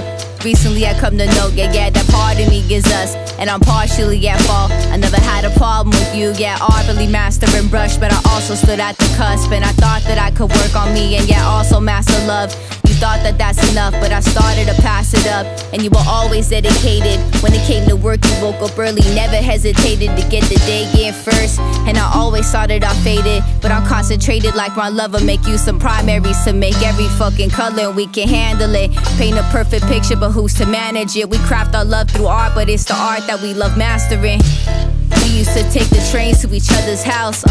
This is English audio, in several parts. stuck. Recently I come to know, yeah, that part of me is us, and I'm partially at fault. I never had a problem with you, yeah, artfully mastering brush, but I also stood at the cusp, and I thought that I could work on me, and yeah, also master love. You thought that that's enough, but I started to pass it up, and you were always dedicated. When it came to work, you woke up early, never hesitated to get the day in first, and I always thought that I faded, but I'm concentrated like my lover. Make you some primaries to make every fucking color, and we can handle it. Paint a perfect picture, but who's to manage it? We craft our love through art, but it's the art that we love mastering. We used to take the trains to each other's house,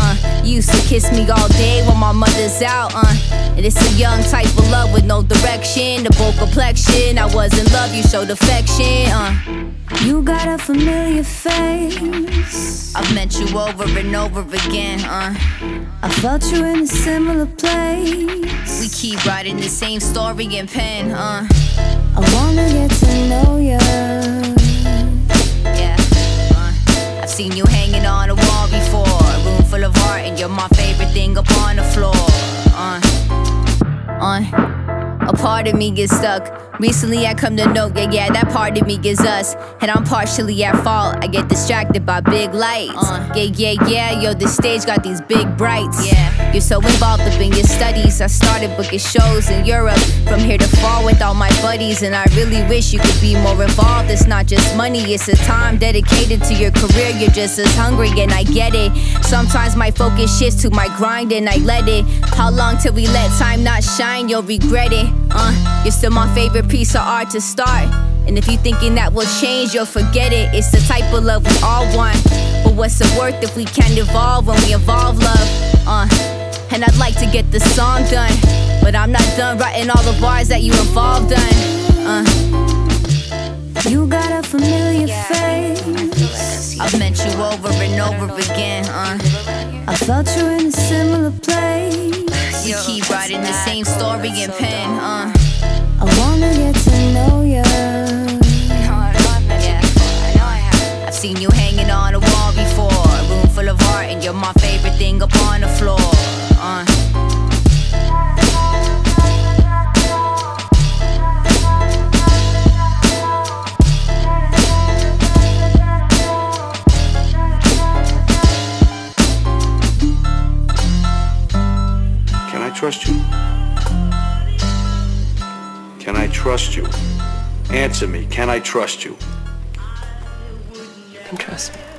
You used to kiss me all day while my mother's out, And it's a young type of love with no direction, the bold complexion. I was in love, you showed affection, You got a familiar face. I've met you over and over again, I felt you in a similar place. We keep writing the same story in pen, I wanna get to know ya. Yeah, I've seen you hanging on a wall before, a room full of art, and you're my favorite thing up on the floor. A part of me gets stuck. Recently I come to know, yeah, that part of me is us, and I'm partially at fault. I get distracted by big lights, yo, the stage got these big brights, yeah. You're so involved up in your studies, I started booking shows in Europe, from here to fall with all my buddies, and I really wish you could be more involved. It's not just money, it's the time dedicated to your career. You're just as hungry, and I get it. Sometimes my focus shifts to my grind, and I let it. How long till we let time not shine? You'll regret it. You're still my favorite piece of art to start, and if you're thinking that will change, you'll forget it. It's the type of love we all want, but what's the worth if we can't evolve when we evolve love? And I'd like to get this song done, but I'm not done writing all the bars that you evolved on. You got a familiar face. I've met you over and over again. I felt you in a similar place. We keep writing the same story in pen, I wanna get to know ya. I've seen you hanging on a wall before, a room full of art, and you're my favorite thing up on the floor, Trust you? Can I trust you? Answer me, can I trust you? You can trust me.